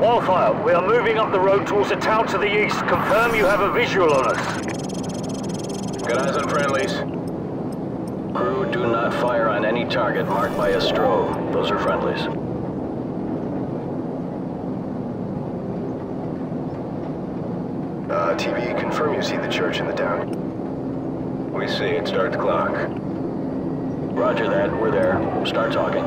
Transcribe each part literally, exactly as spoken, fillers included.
Wildfire, we are moving up the road towards a town to the east. Confirm you have a visual on us. Good eyes on friendlies. Crew, do not fire on any target marked by a strobe. Those are friendlies. Uh, T V, confirm you see the church in the town. We see it. Start the clock. Roger that. We're there. Start talking.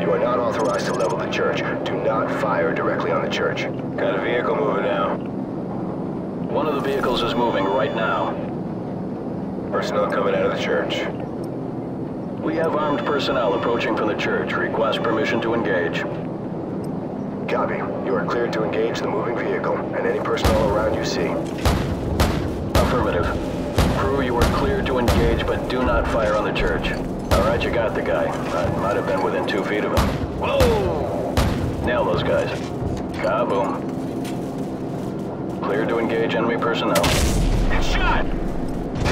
You are not authorized to level the church. Do not fire directly on the church. Got a vehicle moving now. One of the vehicles is moving right now. Personnel coming out of the church. We have armed personnel approaching from the church. Request permission to engage. Copy. You are cleared to engage the moving vehicle and any personnel around you see. Affirmative. Crew, you are cleared to engage, but do not fire on the church. All right, you got the guy. I might have been within two feet of him. Whoa! Nail those guys. Kaboom. Cleared to engage enemy personnel. It's shot!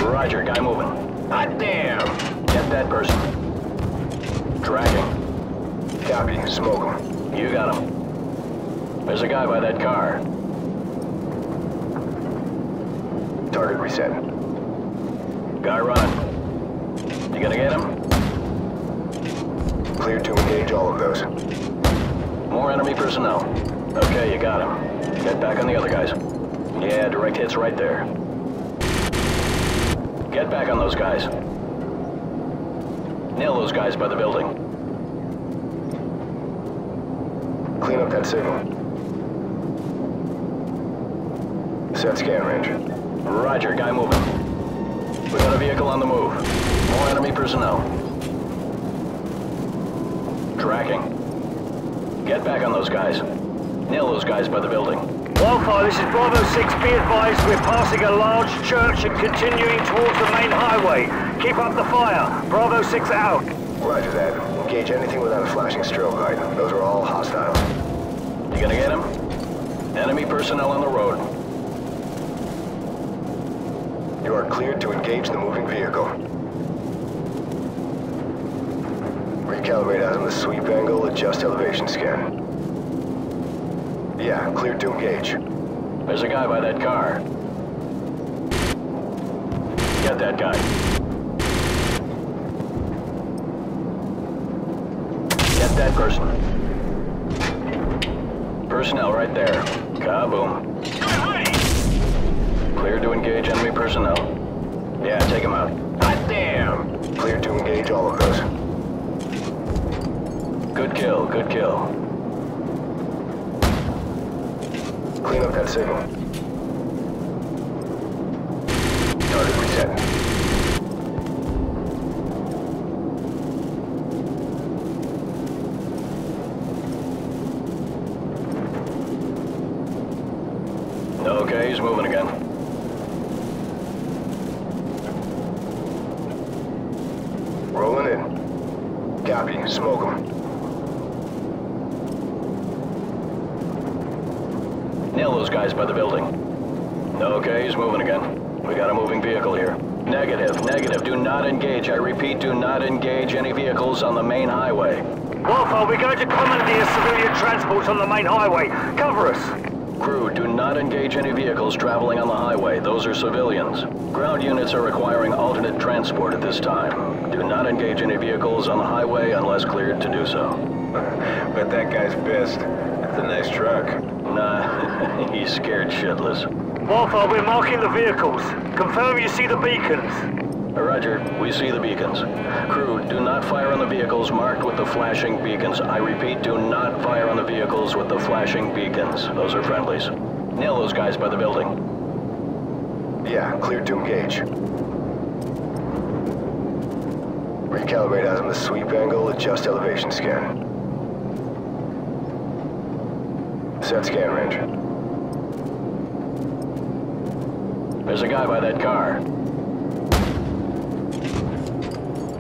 Roger, guy moving. Hot damn! Get that person. Dragging. Copy. Smoke him. You got him. There's a guy by that car. Target reset. Guy running. You gonna get him? Cleared to engage all of those. More enemy personnel. Okay, you got him. Get back on the other guys. Yeah, direct hits right there. Get back on those guys. Nail those guys by the building. Clean up that signal. Set scan range. Roger, guy moving. We got a vehicle on the move. More enemy personnel. Tracking. Get back on those guys. Nail those guys by the building. Wildfire, this is Bravo six. Be advised, we're passing a large church and continuing towards the main highway. Keep up the fire. Bravo six out. Roger that. Engage anything without a flashing strobe light. Those are all hostiles. You gonna get him? Enemy personnel on the road. You are cleared to engage the moving vehicle. Recalibrate out on the sweep angle. Adjust elevation scan. Yeah, cleared to engage. There's a guy by that car. Get that guy. Get that person. Personnel right there. Kaboom. Cleared to engage enemy personnel. Yeah, take him out. God damn! Cleared to engage all of those. Good kill, good kill. Clean up that signal. Target reset. Okay, he's moving again. Rolling in. Copy. Smoke him. Nail those guys by the building. Okay, he's moving again. We got a moving vehicle here. Negative, negative. Do not engage. I repeat, do not engage any vehicles on the main highway. Wildfire, we're going to commandeer civilian transports on the main highway. Cover us. Crew, do not engage any vehicles traveling on the highway. Those are civilians. Ground units are requiring alternate transport at this time. Do not engage any vehicles on the highway unless cleared to do so. But that guy's pissed. That's a nice truck. Nah, he's scared shitless. Wildfire, we're marking the vehicles. Confirm you see the beacons. Roger, we see the beacons. Crew, do not fire on the vehicles marked with the flashing beacons. I repeat, do not fire on the vehicles with the flashing beacons. Those are friendlies. Nail those guys by the building. Yeah, cleared to engage. Recalibrate azimuth sweep angle, adjust elevation scan. Set scan range. There's a guy by that car.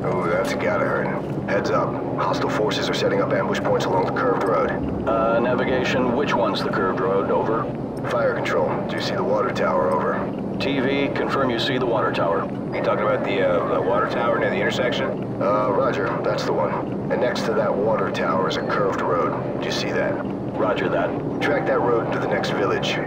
Ooh, that's gotta hurt. Heads up. Hostile forces are setting up ambush points along the curved road. Uh, navigation, which one's the curved road? Over. Fire control. Do you see the water tower? Over. T V, confirm you see the water tower. You talking about the, uh, the water tower near the intersection? Uh, roger. That's the one. And next to that water tower is a curved road. Do you see that? Roger that. Track that road to the next village. You,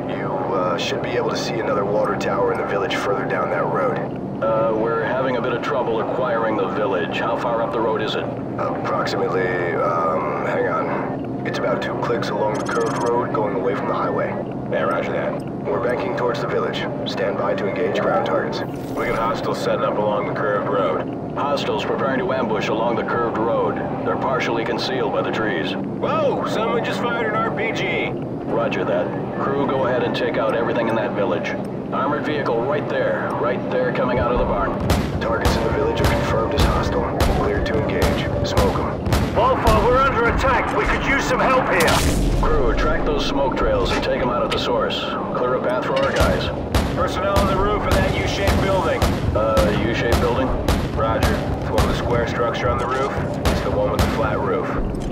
uh, should be able to see another water tower in the village further down that road. Uh, we're having a bit of trouble acquiring the village. How far up the road is it? Approximately, um, hang on. It's about two clicks along the curved road going away from the highway. Yeah, roger that. We're banking towards the village. Stand by to engage ground targets. We got hostiles setting up along the curved road. Hostiles preparing to ambush along the curved road. They're partially concealed by the trees. Whoa! Someone just fired an R P G! Roger that. Crew, go ahead and take out everything in that village. Armored vehicle right there. Right there coming out of the barn. Targets in the village are confirmed as hostile. Cleared to engage. Smoke them. Wildfire, we're under attack. We could use some help here. Crew, track those smoke trails and take them out at the source. Clear a path for our guys. Personnel on the roof of that U-shaped building. Uh, U-shaped building? Roger. It's one of the square structure on the roof. It's the one with the flat roof.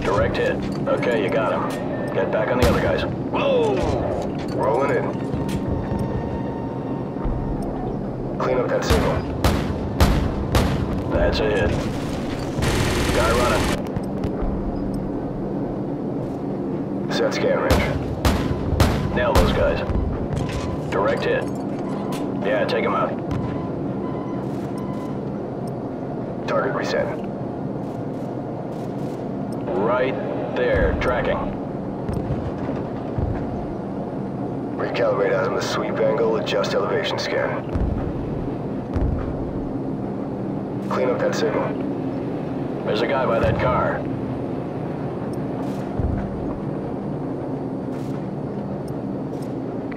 Direct hit. Okay, you got him. Get back on the other guys. Whoa! Rolling in. Clean up that signal. That's a hit. Guy running. Set scan range. Nail those guys. Direct hit. Yeah, take them out. Target reset. Right there, tracking. Recalibrate out on the sweep angle, adjust elevation scan. Clean up that signal. There's a guy by that car.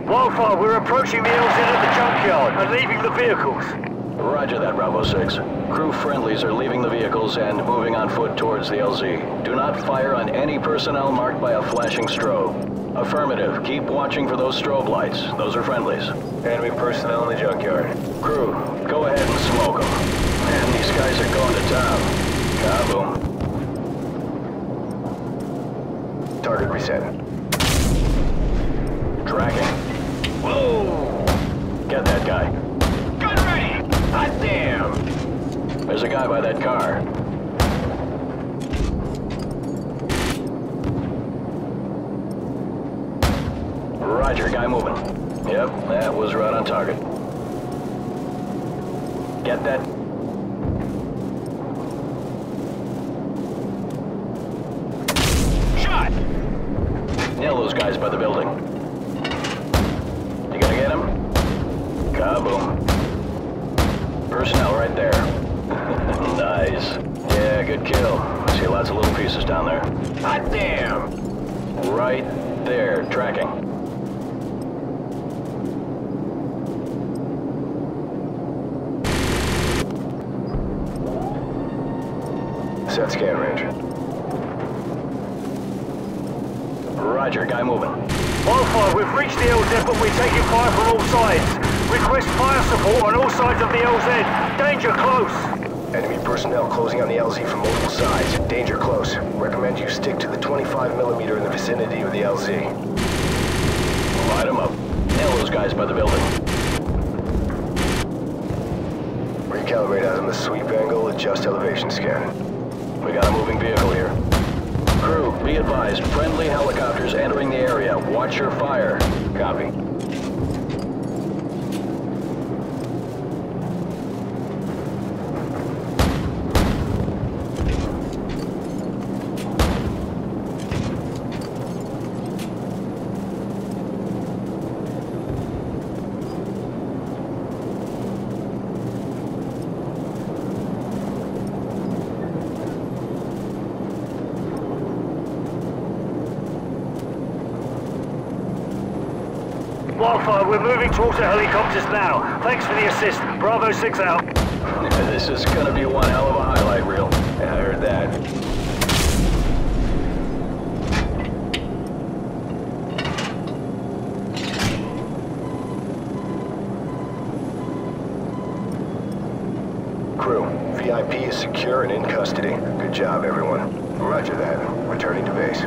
Wildfire, we're approaching the L Z at the junkyard and leaving the vehicles. Roger that, Bravo six. Crew friendlies are leaving the vehicles and moving on foot towards the L Z. Do not fire on any personnel marked by a flashing strobe. Affirmative. Keep watching for those strobe lights. Those are friendlies. Enemy personnel in the junkyard. Crew, go ahead and smoke them. Man, these guys are going to town. Kaboom. Target reset. Tracking. Whoa! Get that guy. Gun ready! Hot damn! There's a guy by that car. Roger, guy moving. Yep, that was right on target. Get that. Shot! Nail those guys by the building. Kaboom. Personnel right there. Nice. Yeah, good kill. I see lots of little pieces down there. Hot damn! Right there, tracking. Set scan range. Roger, guy moving. Wildfire, we've reached the L Z, but we're taking fire from all sides. Request fire support on all sides of the L Z. Danger close. Enemy personnel closing on the L Z from multiple sides. Danger close. Recommend you stick to the twenty-five millimeter in the vicinity of the L Z. Light them up. Nail those guys by the building. Recalibrate out on the sweep angle. Adjust elevation scan. We got a moving vehicle here. Crew, be advised. Friendly helicopters entering the area. Watch your fire. Copy. Wildfire, we're moving towards the helicopters now. Thanks for the assist. Bravo six out. Yeah, this is gonna be one hell of a highlight reel. Yeah, I heard that. Crew, V I P is secure and in custody. Good job, everyone. Roger that. Returning to base.